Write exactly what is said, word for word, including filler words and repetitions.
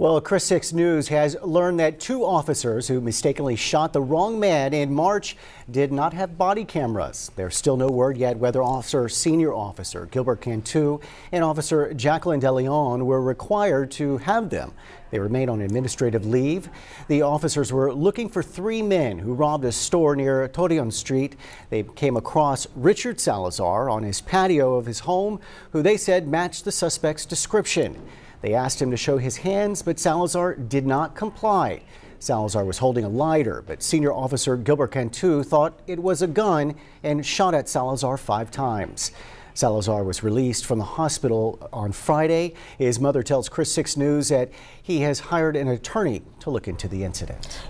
Well, KRIS six News has learned that two officers who mistakenly shot the wrong man in March did not have body cameras. There's still no word yet whether Officer Senior Officer Gilbert Cantu and Officer Jacqueline DeLeon were required to have them. They remain on administrative leave. The officers were looking for three men who robbed a store near Torreon Street. They came across Richard Salazar on his patio of his home, who they said matched the suspect's description. They asked him to show his hands, but Salazar did not comply. Salazar was holding a lighter, but Senior Officer Gilbert Cantu thought it was a gun and shot at Salazar five times. Salazar was released from the hospital on Friday. His mother tells KRIS six News that he has hired an attorney to look into the incident.